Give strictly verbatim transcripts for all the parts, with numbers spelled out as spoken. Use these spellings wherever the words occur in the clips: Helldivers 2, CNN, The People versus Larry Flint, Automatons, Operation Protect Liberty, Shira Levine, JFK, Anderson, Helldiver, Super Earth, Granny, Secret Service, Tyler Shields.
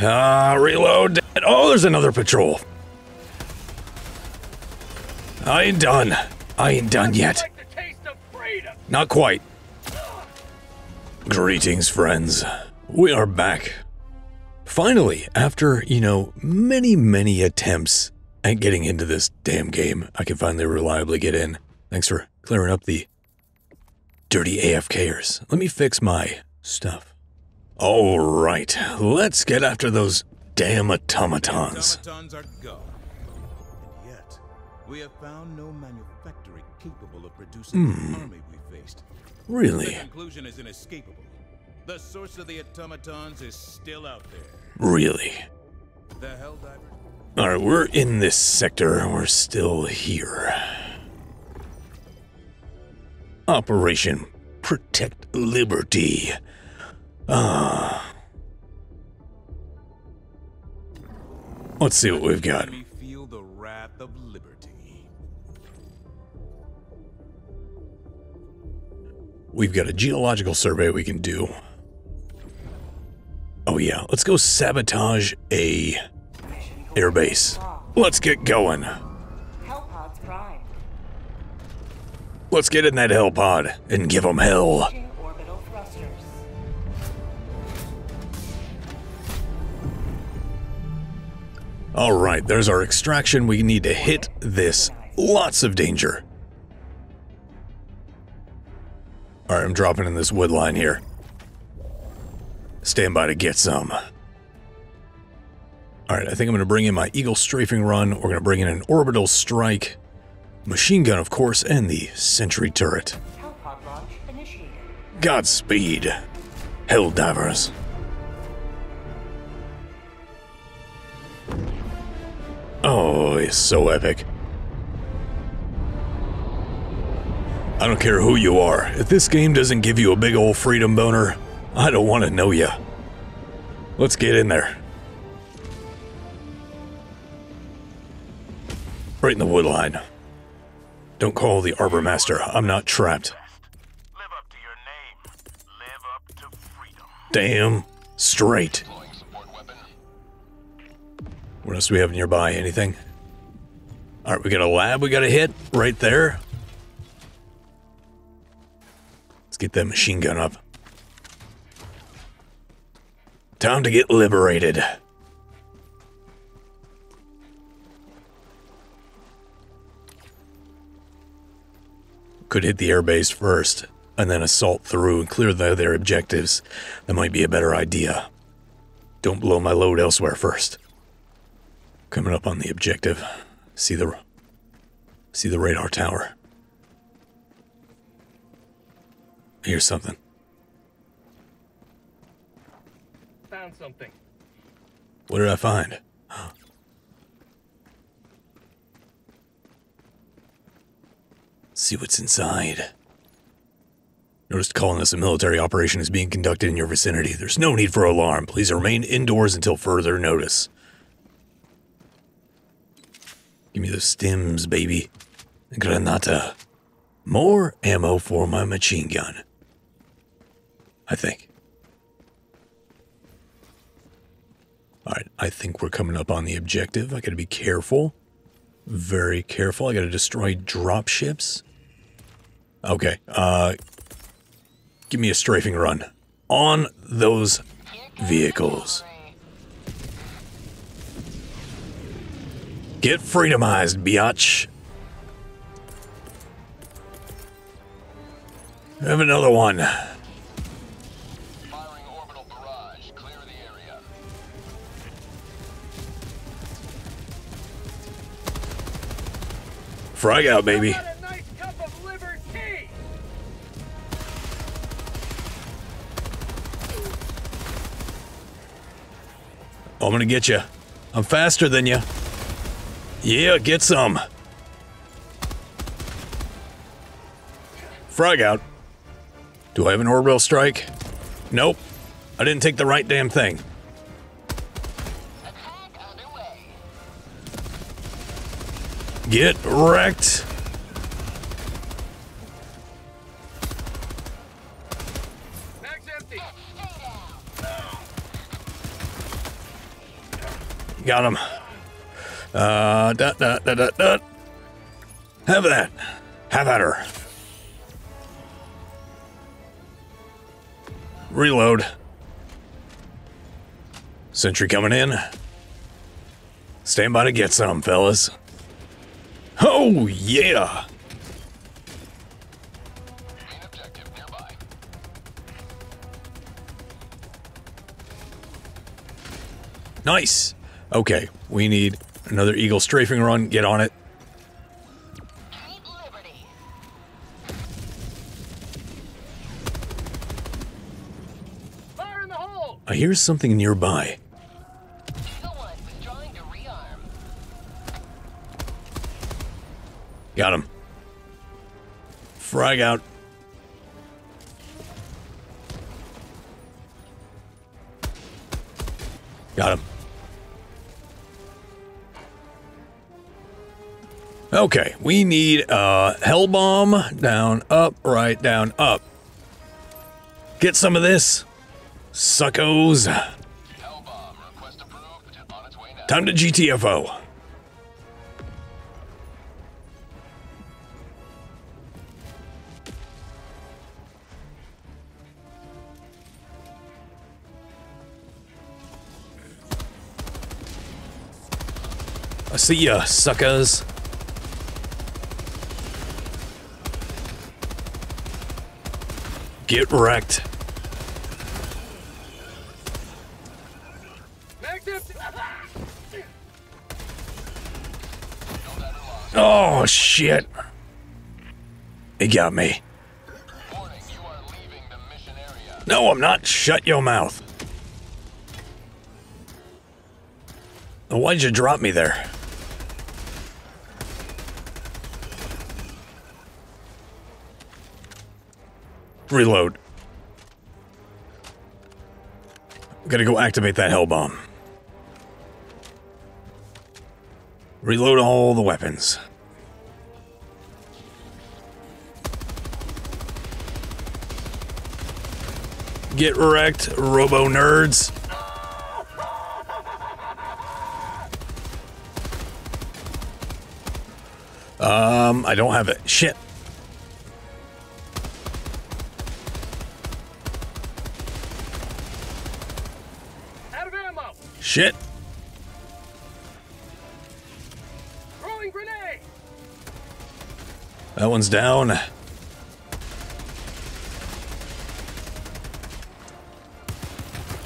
Ah, reload. Oh, there's another patrol. I ain't done. I ain't done yet. Not quite. Greetings, friends. We are back. Finally, after, you know, many, many attempts at getting into this damn game, I can finally reliably get in. Thanks for clearing up the dirty A F Kers. Let me fix my stuff. All right, let's get after those damn automatons. Automatons are gone. And yet, we have found no manufacturing capable of producing mm. the army we faced. Really? The conclusion is inescapable. The source of the automatons is still out there. Really? The Helldiver. All right, we're in this sector. We're still here. Operation Protect Liberty. Ah. Let's see what we've got. Feel the wrath of liberty. We've got a geological survey we can do. Oh yeah, let's go sabotage a airbase. Let's get going. Let's get in that hell pod and give them hell. All right, there's our extraction. We need to hit this. Lots of danger. All right, I'm dropping in this wood line here. Stand by to get some. All right, I think I'm going to bring in my Eagle Strafing Run. We're going to bring in an Orbital Strike, machine gun, of course, and the Sentry Turret. Godspeed, Helldivers. Oh, it's so epic. I don't care who you are. If this game doesn't give you a big old freedom boner, I don't want to know you. Let's get in there. Right in the wood line. Don't call the Arbor Master. I'm not trapped. Live up to your name. Live up to freedom. Damn straight. What else do we have nearby? Anything? All right, we got a lab we got to hit right there. Let's get that machine gun up. Time to get liberated. Could hit the airbase first and then assault through and clear the other objectives. That might be a better idea. Don't blow my load elsewhere first. Coming up on the objective. See the see the radar tower. I hear something. Found something. What did I find? Huh. Let's see what's inside. Notice calling this a military operation is being conducted in your vicinity. There's no need for alarm. Please remain indoors until further notice. Give me those stems, baby. Granata. More ammo for my machine gun. I think. Alright, I think we're coming up on the objective. I gotta be careful. Very careful. I gotta destroy dropships. Okay, uh... give me a strafing run. On those vehicles. Get freedomized, biatch. Have another one. Firing orbital barrage. Clear the area. Frag out, baby. A nice cup of liberty. I'm gonna get you. I'm faster than you. Yeah, get some. Frag out. Do I have an orbital strike? Nope. I didn't take the right damn thing. Get wrecked. Mag's empty. Got him. Uh, da, da, da, da, da. Have that. Have at her. Reload. Sentry coming in. Stand by to get some, fellas. Oh, yeah! Main objective nearby. Nice! Okay, we need another Eagle strafing run. Get on it. Keep Liberty. Fire in the hole! I hear something nearby. Got him. Frag out. Got him. Okay, we need uh, hell bomb down, up, right, down, up. Get some of this, suckos. Hell bomb request approved. On its way now. Time to G T F O. See ya, suckers. Get wrecked. Oh, shit. It got me. Warning, you are leaving the mission area. No, I'm not. Shut your mouth. Why'd you drop me there? Reload. Gotta go activate that hell bomb. Reload all the weapons. Get wrecked, robo nerds. Um, I don't have it. Shit. Shit. Throwing grenade. That one's down.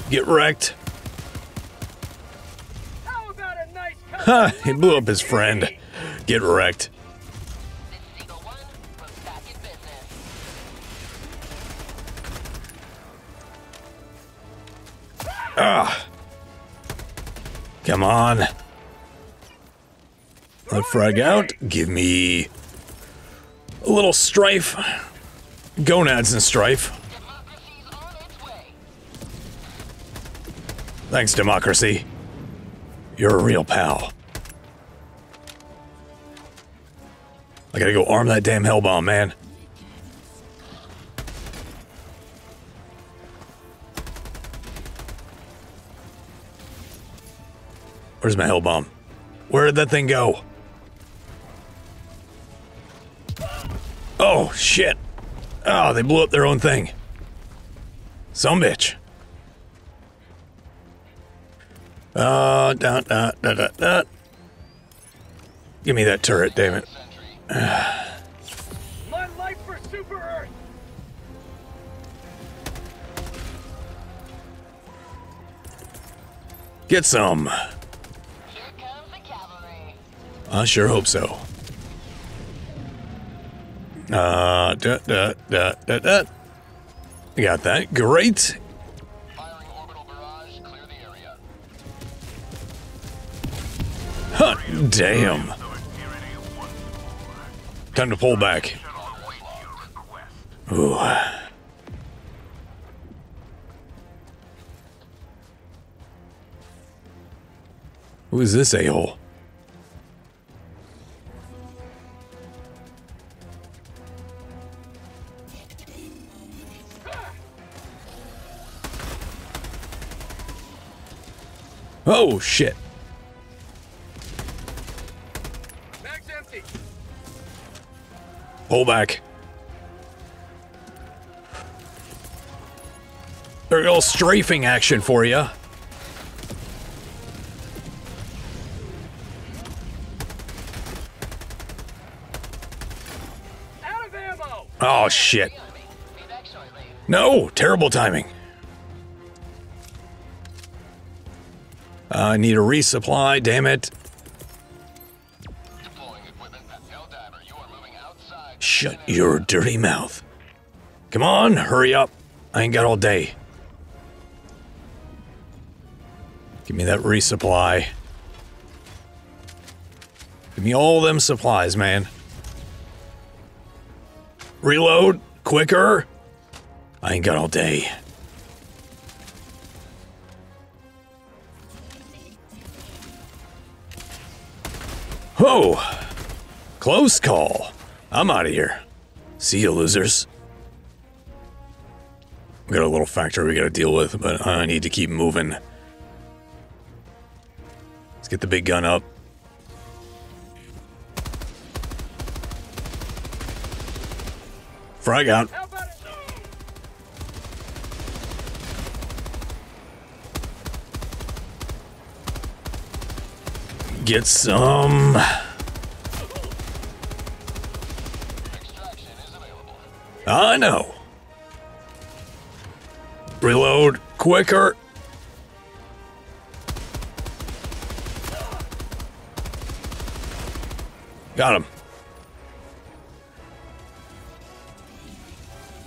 Get wrecked. How about a nice ha! He blew up his friend. Get wrecked. Ah. Come on. Let frag out. Give me a little strife. Gonads and strife. Thanks, democracy. You're a real pal. I gotta go arm that damn hell bomb, man. Where's my hell bomb? Where did that thing go? Oh, shit. Oh, they blew up their own thing. Some bitch. Uh, da, da, da, da, da. Give me that turret, damn it. My life for Super Earth. Get some. I sure hope so. Uh, da, da, da, da, da. You got that. Great. Firing orbital barrage, clear the area. Huh, damn. Time to pull back. Ooh. Who is this a-hole? Oh, shit. Pull back. There you go, strafing action for you. Oh, shit. No, terrible timing. I need a resupply, damn it. Deploying equipment at Helldiver. You are moving outside. Shut your dirty mouth. Come on, hurry up. I ain't got all day. Give me that resupply. Give me all them supplies, man. Reload quicker. I ain't got all day. Whoa! Close call. I'm out of here. See you, losers. We got a little factory we gotta deal with, but I need to keep moving. Let's get the big gun up. Frag out. Get some. Extraction is available. I know. Reload quicker. Got him.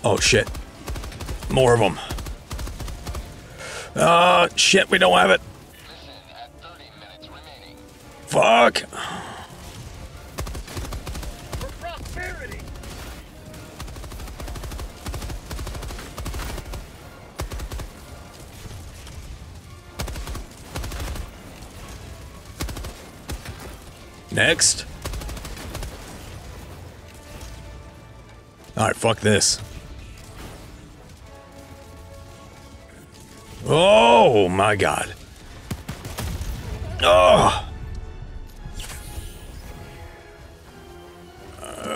Oh, shit. More of them. Uh, shit, we don't have it. Fuck. For prosperity. Next. All right, fuck this. Oh my god. Oh.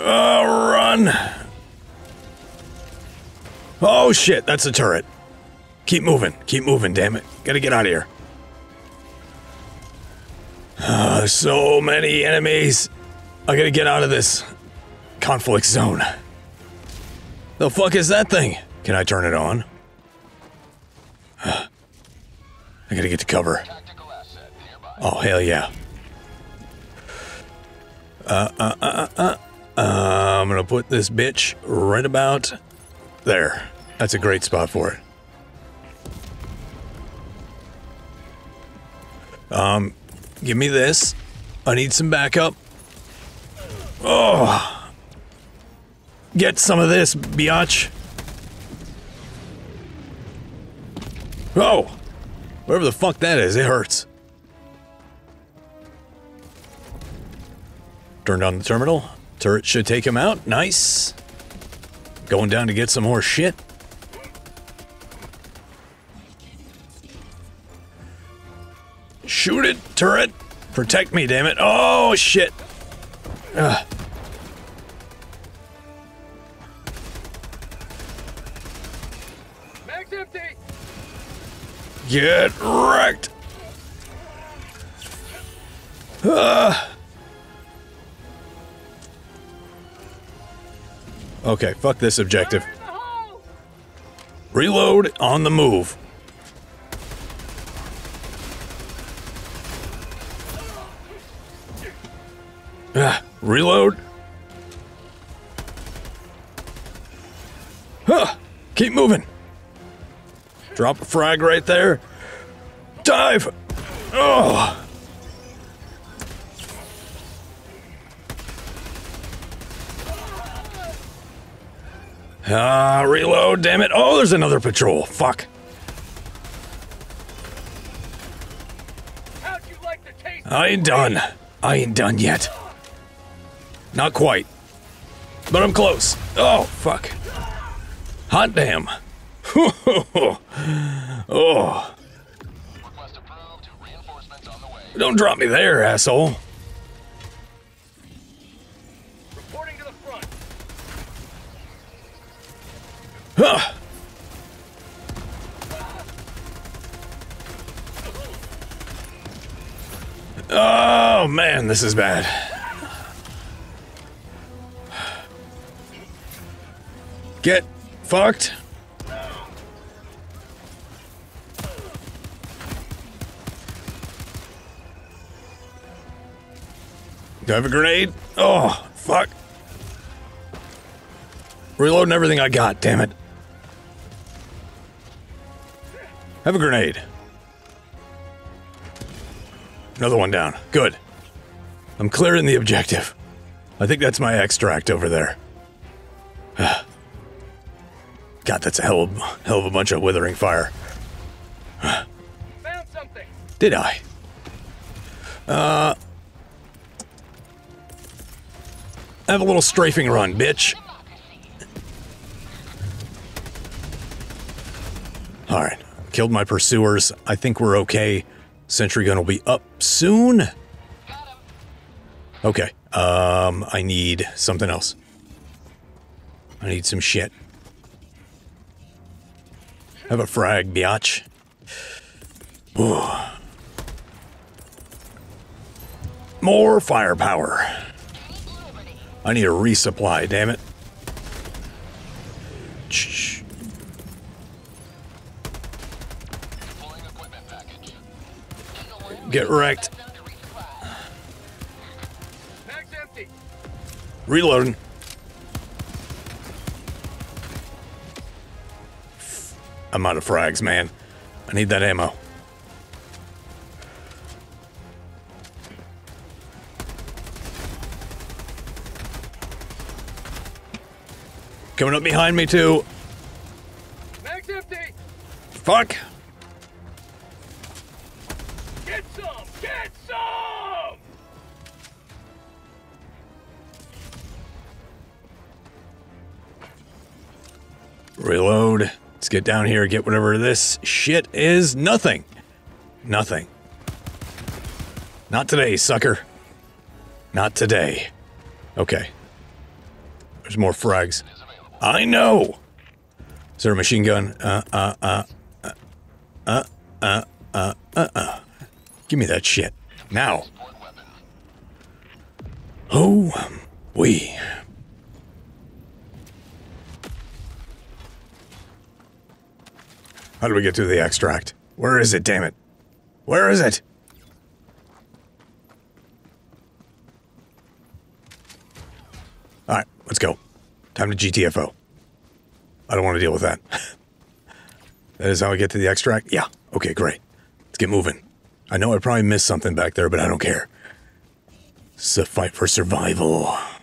Uh, run. Oh shit, that's a turret. Keep moving, keep moving, damn it. Gotta get out of here. Uh, so many enemies. I gotta get out of this conflict zone. The fuck is that thing? Can I turn it on? I gotta get to cover. Oh, hell yeah. Uh, uh, uh, uh, uh. Uh, I'm gonna put this bitch right about there. That's a great spot for it. Um, give me this. I need some backup. Oh! Get some of this, biatch. Oh! Whatever the fuck that is, it hurts. Turned on the terminal. Turret should take him out. Nice. Going down to get some more shit. Shoot it, turret. Protect me, damn it. Oh, shit. Ugh. Mag's empty. Get wrecked! Uh. Okay, fuck this objective. Reload on the move. Uh, reload. Huh, keep moving. Drop a frag right there. Dive! Oh! Ah, reload, damn it. Oh, there's another patrol. Fuck. How'd you like to taste I ain't done. I ain't done yet. Not quite. But I'm close. Oh, fuck. Hot damn. Oh. Request approved. Reinforcements on the way. Don't drop me there, asshole. Reporting to the front. Oh man, this is bad. Get fucked. Do I have a grenade? Oh, fuck. Reloading everything I got, damn it. Have a grenade. Another one down. Good. I'm clearing the objective. I think that's my extract over there. God, that's a hell of, hell of a bunch of withering fire. Found something. Did I? Uh... Have a little strafing run, bitch. Alright, killed my pursuers. I think we're okay. Sentry gun will be up soon. Okay, um, I need something else. I need some shit. Have a frag, biatch. Ooh. More firepower. I need a resupply, damn it. Shh. Get wrecked. Reloading. I'm out of frags, man. I need that ammo. Coming up behind me, too. Mag's empty. Fuck. Reload. Let's get down here, get whatever this shit is. Nothing. Nothing. Not today, sucker. Not today. Okay. There's more frags. I know! Is there a machine gun? Uh, uh, uh, uh, uh, uh, uh, uh, uh. Give me that shit. Now. Oh, we. How do we get to the extract? Where is it, damn it? Where is it? Alright, let's go. Time to G T F O. I don't want to deal with that. That is how I get to the extract? Yeah. Okay, great. Let's get moving. I know I probably missed something back there, but I don't care. It's a fight for survival. I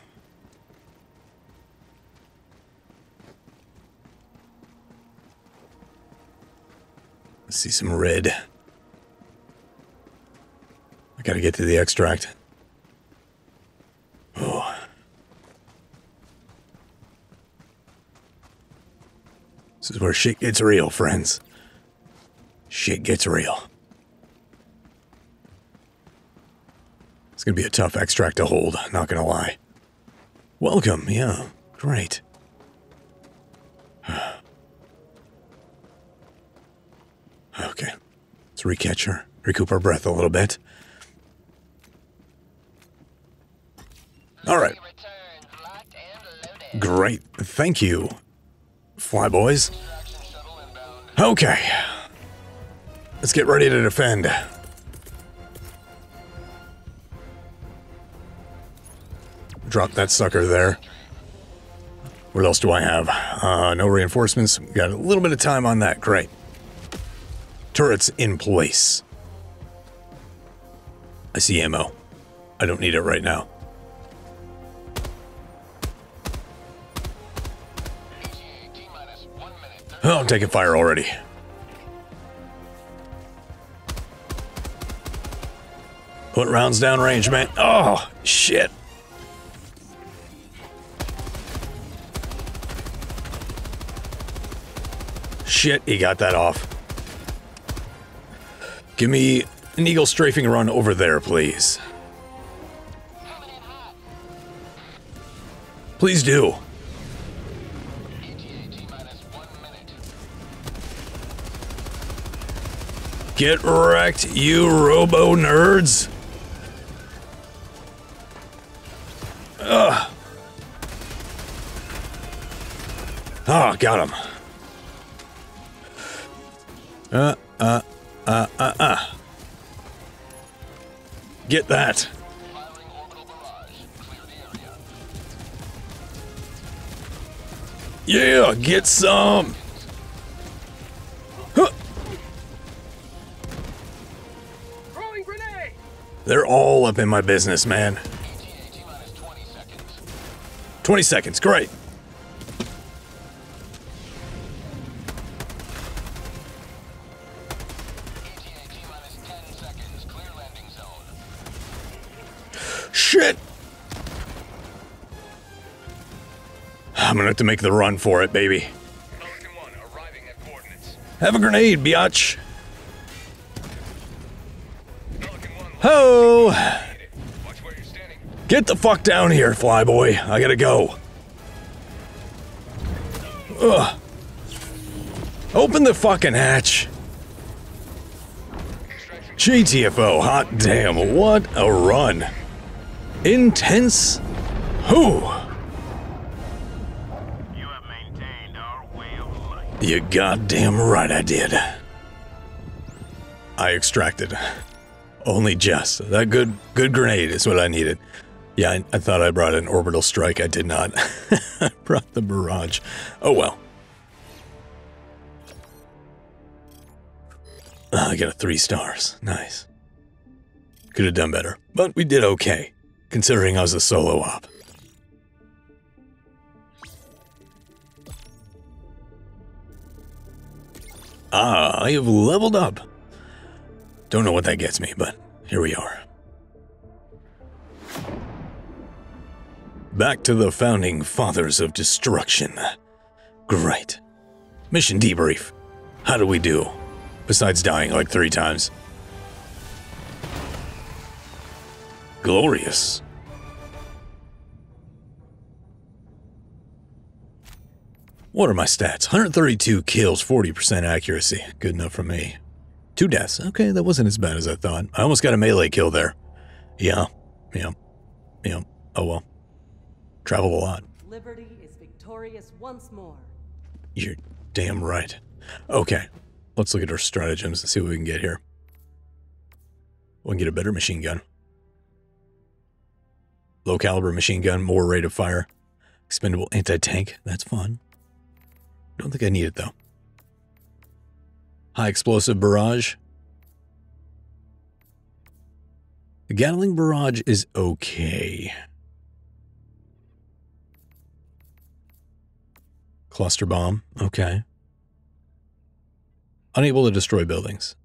see some red. I gotta get to the extract. Oh. This is where shit gets real, friends. Shit gets real. It's gonna be a tough extract to hold, not gonna lie. Welcome, yeah, great. Okay, let's recatch her, recoup our breath a little bit. All right. Great, thank you, flyboys. Okay, let's get ready to defend. Drop that sucker there. What else do I have? Uh, no reinforcements, we got a little bit of time on that, great. Turrets in place. I see ammo. I don't need it right now. Oh, I'm taking fire already. Put rounds downrange, man. Oh, shit. Shit, he got that off. Give me an eagle strafing run over there, please. Please do. Get wrecked, you robo nerds. Ugh. Oh, got him. Uh, uh, uh, uh, uh. Get that. Yeah, get some. Huh. Throwing grenade. They're all up in my business, man. twenty seconds, great. Shit! I'm gonna have to make the run for it, baby. One, arriving at coordinates. Have a grenade, biatch! Ho! Watch where you're standing. Get the fuck down here, flyboy. I gotta go. Ugh. Open the fucking hatch. G T F O, hot damn, what a run. Intense. Who? You have maintained our way of life. You goddamn right I did. I extracted. Only just. That good good grenade is what I needed. Yeah, I, I thought I brought an orbital strike. I did not. I brought the barrage. Oh well. Oh, I got a three stars. Nice. Could have done better, but we did okay. Considering I was a solo op. Ah, I have leveled up. Don't know what that gets me, but here we are. Back to the founding fathers of destruction. Great. Mission debrief. How do we do? Besides dying like three times. Glorious. What are my stats? one hundred thirty-two kills, forty percent accuracy. Good enough for me. Two deaths. Okay, that wasn't as bad as I thought. I almost got a melee kill there. Yeah, yeah, yeah. Oh well. Travel a lot. Liberty is victorious once more. You're damn right. Okay, let's look at our stratagems and see what we can get here. We can get a better machine gun. Low caliber machine gun, more rate of fire, expendable anti-tank, that's fun. Don't think I need it though. High explosive barrage. The Gatling barrage is okay. Cluster bomb, okay. Unable to destroy buildings.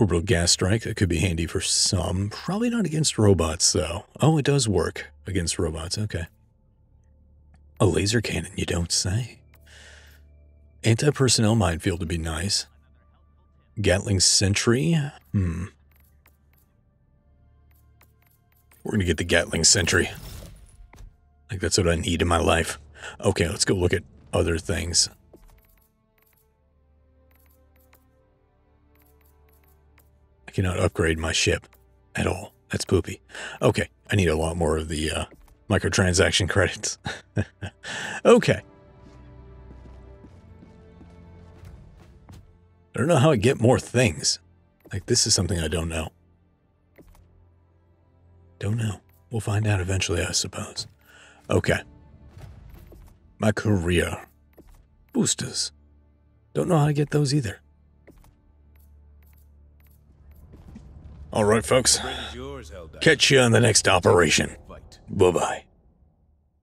Orbital gas strike, that could be handy for some. Probably not against robots, though. Oh, it does work against robots, okay. A laser cannon, you don't say. Anti-personnel minefield would be nice. Gatling sentry, hmm. We're gonna get the Gatling sentry. Like, that's what I need in my life. Okay, let's go look at other things. I cannot upgrade my ship at all. That's poopy. Okay, I need a lot more of the uh, microtransaction credits. Okay. I don't know how I get more things. Like, this is something I don't know. Don't know. We'll find out eventually, I suppose. Okay. My career. Boosters. Don't know how to get those either. All right, folks. Catch you on the next operation. Bye-bye.